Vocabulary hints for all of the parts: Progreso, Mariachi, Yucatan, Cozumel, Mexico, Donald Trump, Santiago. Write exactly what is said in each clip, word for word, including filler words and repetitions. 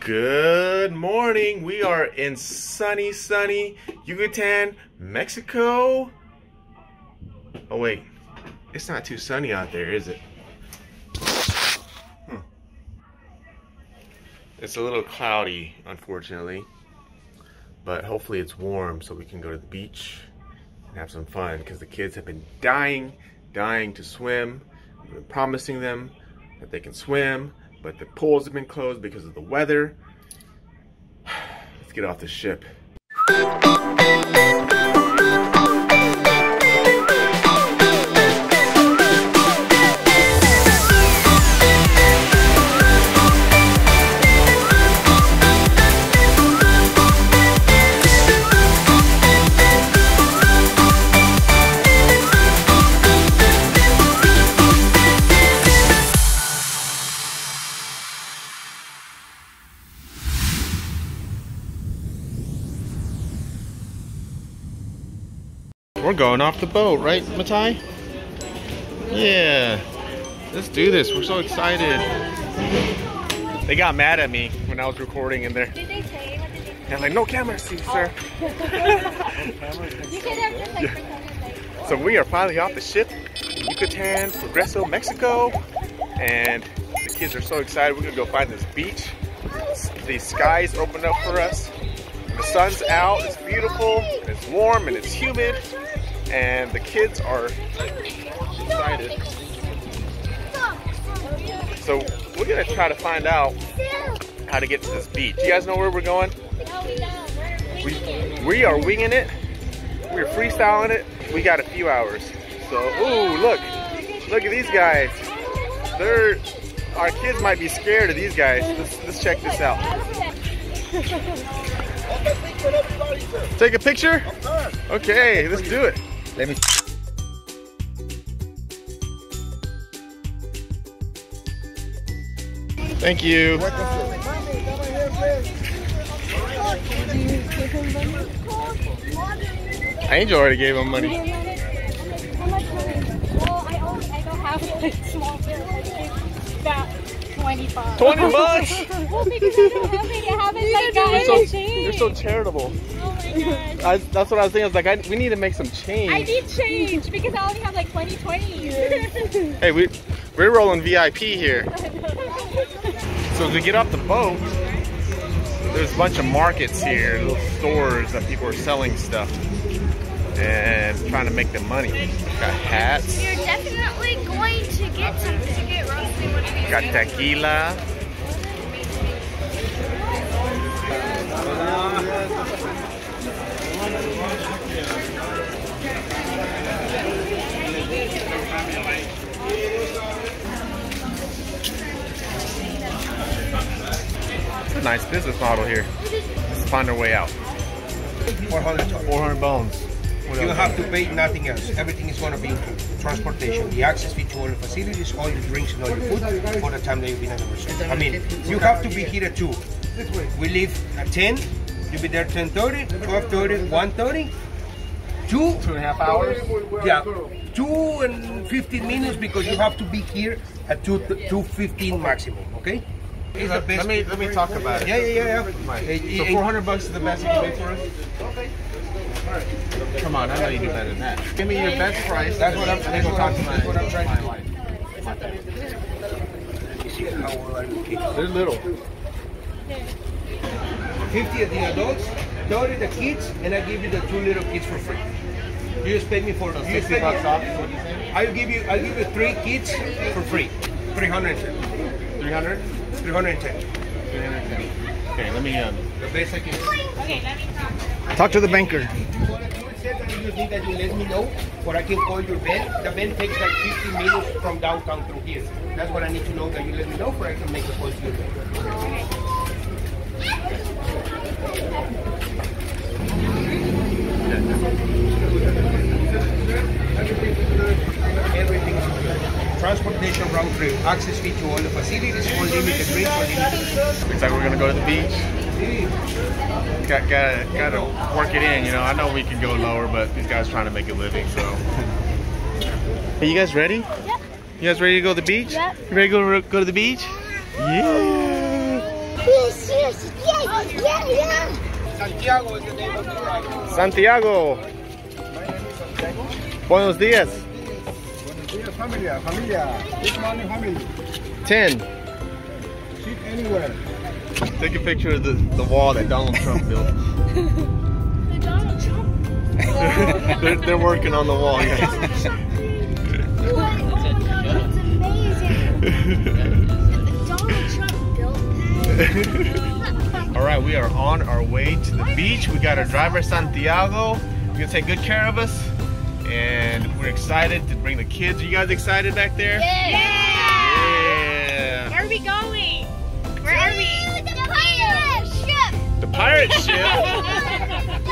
Good morning. We are in sunny, sunny Yucatan, Mexico. Oh wait, it's not too sunny out there, is it? Hmm. It's a little cloudy, unfortunately, but hopefully it's warm so we can go to the beach and have some fun because the kids have been dying, dying to swim. We've been promising them that they can swim, but the pools have been closed because of the weather. Let's get off the ship. We're going off the boat, right, Matai? Yeah. Let's do this. We're so excited. They got mad at me when I was recording in there. Did they say what did they say? They're like, no cameras, sir. Oh. You could have just like yeah. So we are finally off the ship. Yucatan, Progreso, Mexico. And the kids are so excited. We're gonna go find this beach. The skies open up for us. The sun's out, it's beautiful, and it's warm, and it's humid, and the kids are excited. So we're gonna try to find out how to get to this beach. You guys know where we're going? We, we are winging it. We're freestyling it. We got a few hours. So, ooh, look. Look at these guys. They're, our kids might be scared of these guys. Let's, let's check this out. Take a picture? Okay, let's do it. Let me. Thank you. Angel already gave him money. How much money? Well, I only I don't have a small bill. I think that. twenty-five. twenty bucks? Well, because I don't have it, I haven't like got so, change. You're so charitable. Oh my gosh. I, that's what I was thinking. I was like, I, we need to make some change. I need change because I only have like twenty twenty. Hey, we, we're rolling V I P here. So to get off the boat, there's a bunch of markets here, little stores that people are selling stuff and trying to make them money. Got hats. You're definitely going to get something. Got tequila. It's a nice business model here. Let's find our way out. four hundred bones. You don't have to pay nothing else. Everything is going to be included. Transportation, the access fee to all the facilities, all your drinks and all your food for the time that you've been at the resort. I mean, you have to be here at two. We leave at ten, you'll be there at ten thirty, twelve thirty, one thirty, two, two and a half hours. Yeah, two and fifteen minutes because you have to be here at two, two fifteen maximum, okay? It's the best. Let me, let me talk about it. Yeah, yeah, yeah. yeah. So four hundred bucks is the best you can pay for us? Okay. Come on, I know you do better than that. Give me your best price. That's what I'm, that's what I'm, that's what I'm trying to do. They're little. fifty of the adults, thirty the kids, and I give you the two little kids for free. You just pay me for so sixty bucks off. I'll give you, I'll give you three kids for free. three hundred ten. three hundred? three hundred ten. three hundred ten. Okay, let me. Um, the best I can. Okay, let me talk. Talk to the banker. If you want to do it, sir, then you need that you let me know, or I can call your van. The van takes like fifteen minutes from downtown through here. That's what I need to know, that you let me know, or I can make the call to your van. Everything's good. Transportation round trip, access fee to all the facilities, all limited drinks, all limited drinks. Looks like we're going to go to the beach. Got, gotta, gotta work it in, you know. I know we can go lower, but these guys are trying to make a living, so. Are you guys ready? Yep. You guys ready to go to the beach? Yep. You ready to go, go to the beach? Yeah. Yes, yes, yes, yeah, yeah. Santiago is the name of the guy. Santiago. My name is Santiago. Buenos dias. Buenos dias, familia, familia. Good morning, family. Ten. Sit anywhere. Take a picture of the, the wall that Donald Trump built. The Donald Trump? they're, they're working on the wall, guys. All right, we are on our way to the beach. We got our driver Santiago. He's gonna take good care of us, and we're excited to bring the kids. Are you guys excited back there? Yeah. Yeah. Where are we going? Where are we? The pirate ship. The pirate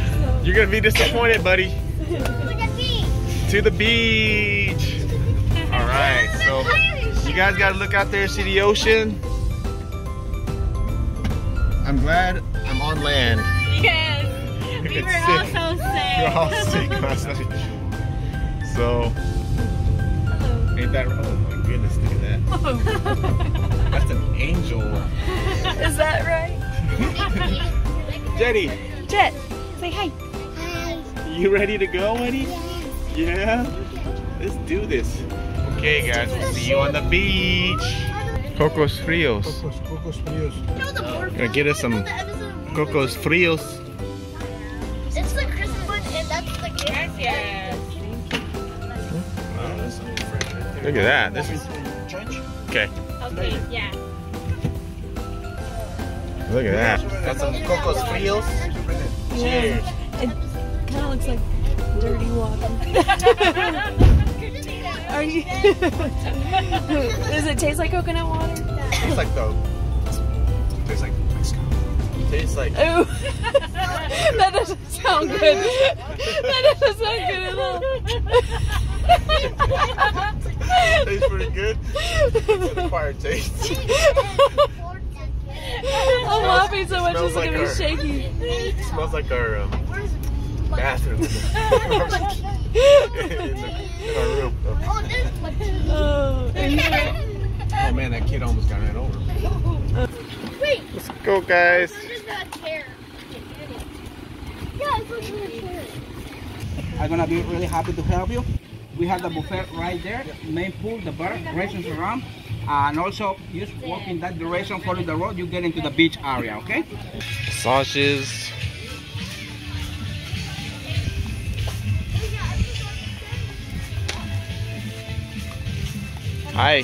ship. You're gonna be disappointed, buddy. To the beach. To the beach. All right, so. You guys gotta look out there, see the ocean. I'm glad I'm on land. Yes, we were all so sick. We're all sick last night. So, ain't that? Oh my goodness, look at that. That's an angel. Is that right? Jetty. Jet, say hi. Hi. You ready to go, Eddie? Yeah. Yeah. Let's do this. Okay guys, we'll see you on the beach. Cocos frios. Cocos, cocos frios. We're gonna get us some cocos frios. It's the Christmas one and that's the gift. Yes. Wow, look at that. This is okay. Okay, yeah. Look at that. Got some cocos frios. Cheers. Yeah. It kind of looks like dirty water. Are you? Does it taste like coconut water? It tastes like though. It tastes like Mexico. It tastes like. Ooh. That doesn't sound good. That doesn't sound good at all. It tastes pretty good. It's an acquired taste. I'm laughing so much it's like gonna our, be shaky. It smells like our um, bathroom. In our room. Oh, oh man, that kid almost got ran over. Wait. Let's go, guys. I'm gonna be really happy to help you. We have the buffet right there, main pool, the bar, races around, and also just walk in that direction, follow the road, you get into the beach area, okay? Sausages. Hi.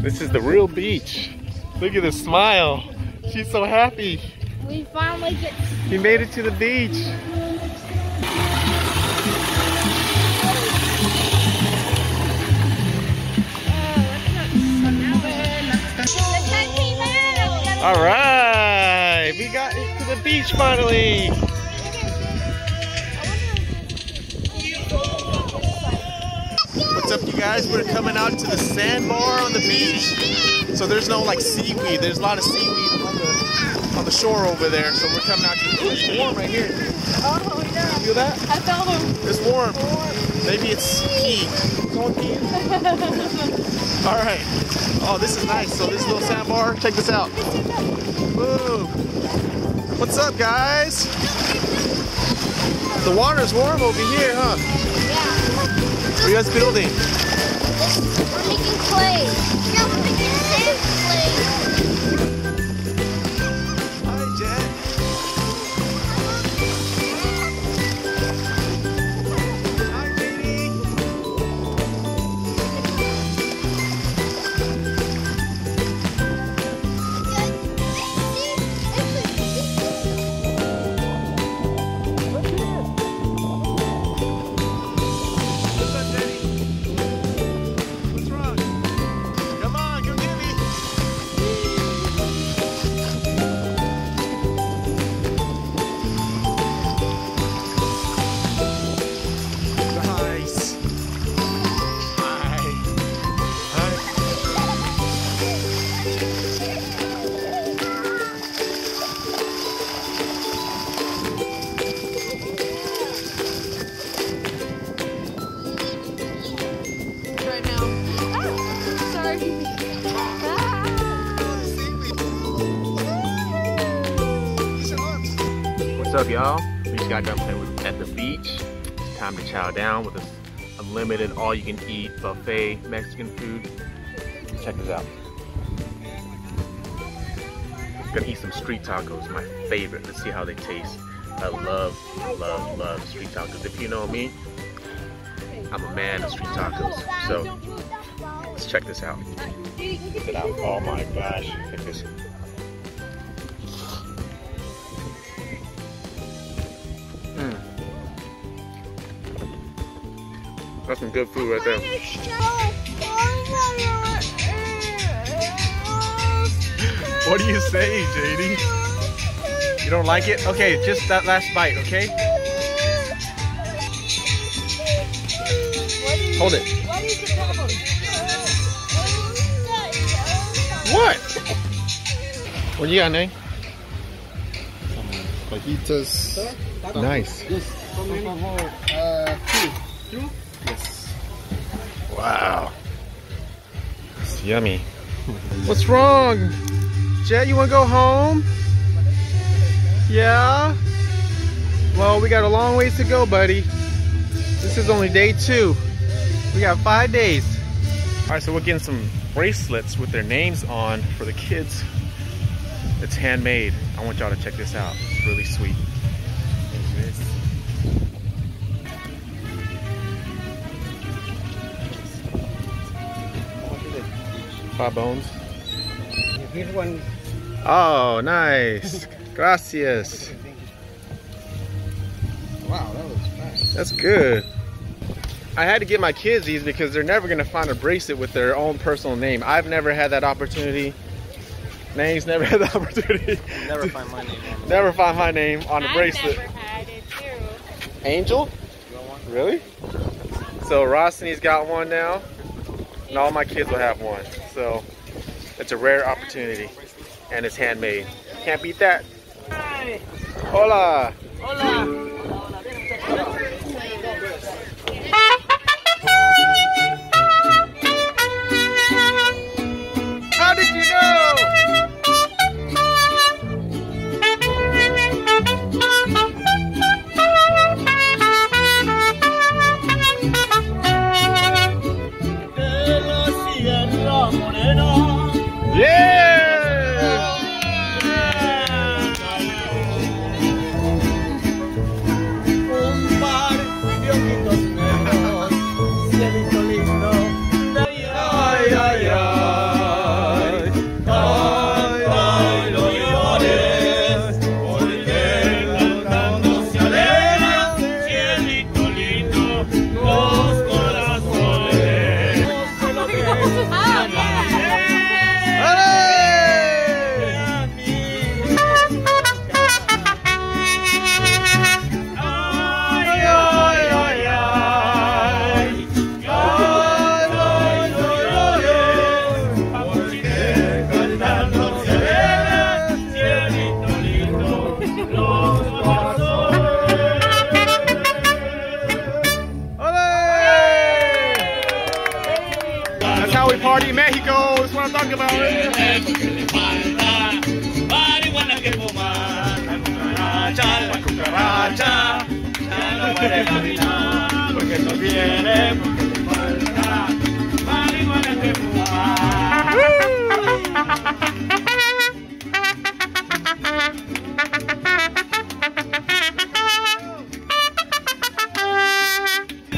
This is the real beach. This is the real beach. Look at the smile. She's so happy. We finally get to You made it to the beach. All right. We got to the beach finally. What's up, you guys? We're coming out to the sandbar on the beach. So there's no like seaweed. There's a lot of seaweed on the, on the shore over there. So we're coming out to the beach. It's warm right here. Oh, yeah. Feel that? I felt it. It's warm. Maybe it's pee. All right. Oh, this is nice. So this little sandbar. Check this out. Whoa. What's up, guys? The water's warm over here, huh? Yeah. What are you guys building? We're making clay. Yeah, we're making sand clay. Hi, Jen. Hi, Katie. Look at this. Come on, come get me! What's up, y'all? We just got done playing with, at the beach. It's time to chow down with this unlimited, all-you-can-eat buffet Mexican food. Check this out. I'm gonna eat some street tacos, my favorite. Let's see how they taste. I love, love, love street tacos. If you know me, I'm a man of street tacos. So let's check this out. Check it out. Oh my gosh. Look at this. Mm. That's some good food right there. What do you say, J D? You don't like it? Okay, just that last bite, okay? Hold it. What is the problem? What? What do you got, Nate? Fajitas. Huh? Nice. Yes. Uh, two. Two? Yes. Wow. It's yummy. What's wrong? Jet, you want to go home? Yeah? Well, we got a long ways to go, buddy. This is only day two. We got five days. All right, so we're getting some bracelets with their names on for the kids. It's handmade. I want y'all to check this out. It's really sweet. Five bones. Here's one. Oh, nice. Gracias. Wow, that was fast. That's good. I had to get my kids these because they're never gonna find a bracelet with their own personal name. I've never had that opportunity. Names never had the opportunity. Never find my name on the Never bracelet. find my name on a bracelet. Never had it too. Angel? You want one? Really? So Rosny's got one now. And all my kids will have one. So it's a rare opportunity. And it's handmade. Can't beat that. Hi. Hola. Hola. Party in Mexico, that's what I'm talking about.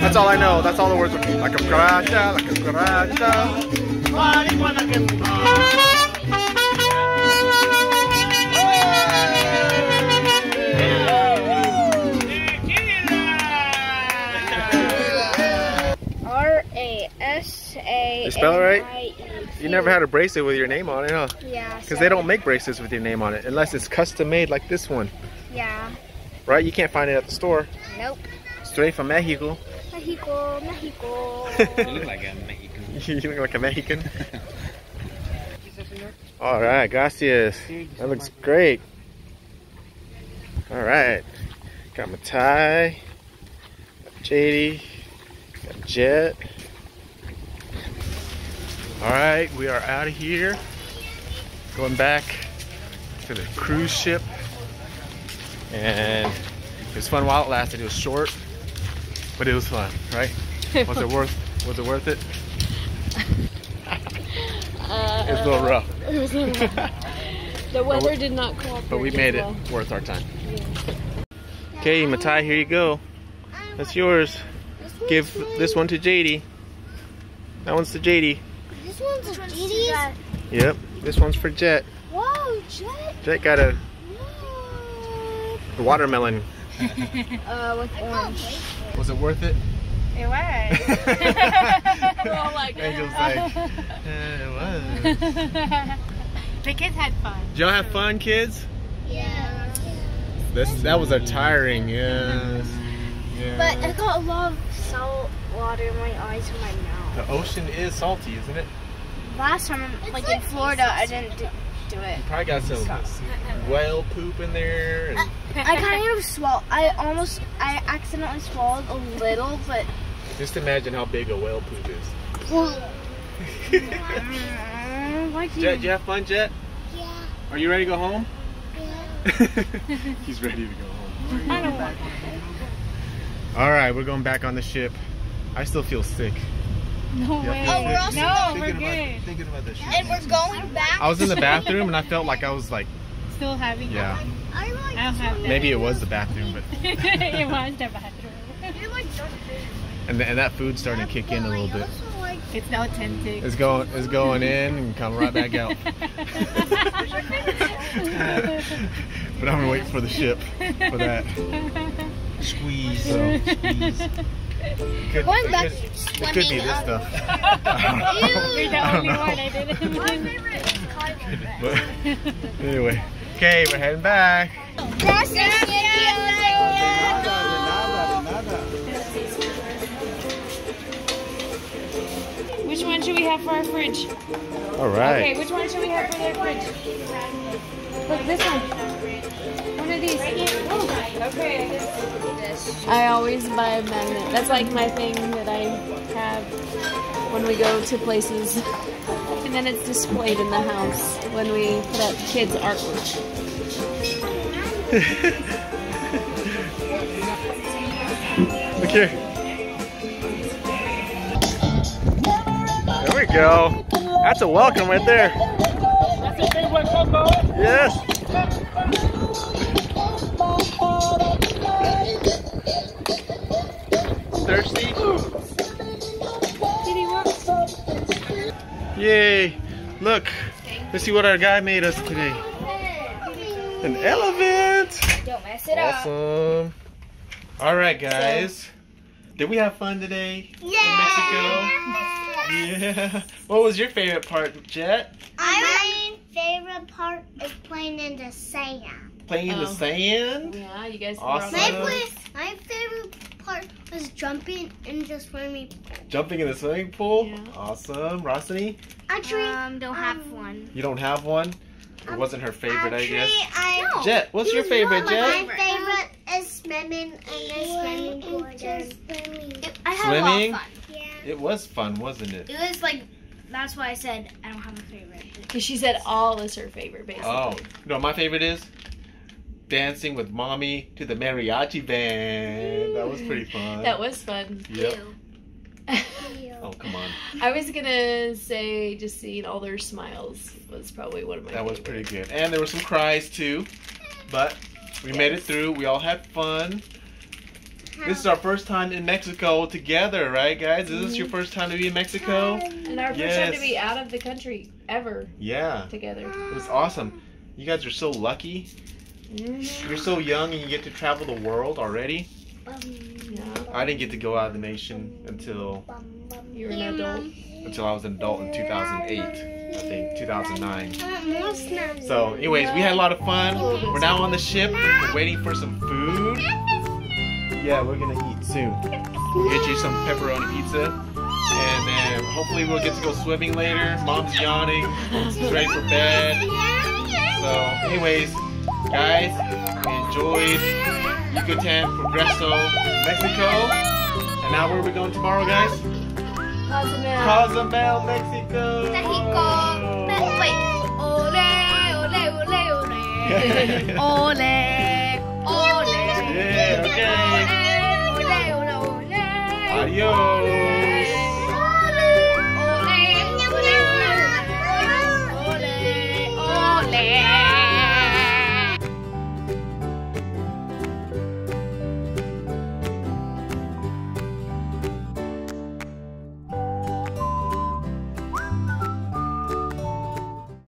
That's all I know, that's all the words. Like a cucaracha, like a cucaracha. Marihuana que fuma. You spell it right? You never had a bracelet with your name on it, huh? Yeah. Because they don't make bracelets with your name on it unless it's custom made like this one. Yeah. Right? You can't find it at the store. Nope. Straight from Mexico. Mexico, Mexico. You look like a Mexican. You look like a Mexican. All right, gracias. That looks great. All right, got my tie. Got J D. Got Jet. All right, we are out of here. Going back to the cruise ship. And it was fun while it lasted. It was short, but it was fun, right? Was it worth, was it worth it? Uh, it was a little rough. It was a little rough. The weather did not cooperate. But we made it worth our time. Yeah. Okay, Matai, here you go. That's yours. Give this one to J D. That one's to J D. This one's to J D? Yep. This one's for Jet. Whoa, Jet! Jet got a watermelon. Uh, with orange. Was it worth it? It was. We're all like, Angel's like, eh, it was. The kids had fun. Did y'all have fun, kids? Yeah. This, that was a tiring, yes. Yeah. But I got a lot of salt water in my eyes and my mouth. The ocean is salty, isn't it? Last time, it's like, like in Florida, I didn't do, do it. You probably got some whale poop in there. And... I, I kind of swallowed. I almost, I accidentally swallowed a little, but... Just imagine how big a whale poop is. Well... Like Jet, did you have fun, Jet? Yeah. Are you ready to go home? Yeah. He's ready to go home. I don't want to. All right, we're going back on the ship. I still feel sick. No yeah, way. Oh, we're also no, we're about, good. Thinking about this ship. And we're going back. I was in the bathroom and I felt like I was like. Still having. Yeah. I like. I don't have Maybe it was the bathroom, but. It was the bathroom. You're like drunk. And and that food started to kick in a little bit. It's now authentic. It's going, it's going in and come right back out. But I'm gonna wait for the ship for that. Squeeze. So, squeeze. Could, going back could, swimming. It could be this up. Stuff. You're the only one I didn't. My favorite is climbing. Anyway, okay, we're heading back. Gracias. Gracias. Which one should we have for our fridge? All right. Okay, which one should we have for their fridge? Look, this one. One of these. Oh, okay. I always buy a magnet. That's like my thing that I have when we go to places. And then it's displayed in the house when we put up kids' artwork. Look here. There we go. That's a welcome right there. That's a big welcome. Yes. Thirsty? Did he walk? Yay. Look. Let's see what our guy made us today. An elephant. Don't mess it up. Awesome. All right, guys. Did we have fun today? Yeah. In Mexico? Yeah. What was your favorite part, Jet? I My favorite part is playing in the sand. Playing oh. in the sand? Yeah, you guys awesome. My, place, my favorite part was jumping in the swimming pool. Jumping in the swimming pool? Yeah. Awesome. Rosany? Actually, um, don't have um, one. You don't have one? It um, wasn't her favorite, actually, I guess. I, no. Jet, what's your favorite, Jet? My favorite, favorite um, is swimming in the swimming pool. It, I had swimming? A lot of fun. It was fun, wasn't it? It was like, that's why I said I don't have a favorite. Because she said all is her favorite, basically. Oh, no, my favorite is dancing with mommy to the mariachi band. Ooh. That was pretty fun. That was fun. Yep. Ew. Ew. Oh, come on. I was going to say just seeing all their smiles was probably one of my That favorites. Was pretty good. And there were some cries, too. But we yes. made it through. We all had fun. This is our first time in Mexico together, right, guys? Is this your first time to be in Mexico? And our first yes. time to be out of the country ever. Yeah. Together. It was awesome. You guys are so lucky. Mm-hmm. You're so young and you get to travel the world already. Yeah. I didn't get to go out of the nation until... You were an adult. Until I was an adult in two thousand eight. I think two thousand nine. So, anyways, we had a lot of fun. We're now on the ship. We're waiting for some food. Yeah, we're gonna eat soon. We'll get you some pepperoni pizza, and then hopefully we'll get to go swimming later. Mom's yawning, she's ready for bed. So, anyways, guys, we enjoyed Yucatan, Progreso, Mexico. And now where are we going tomorrow, guys? Cozumel. Cozumel, Mexico. Mexico. Wait. Ole, ole, ole, ole. Ole.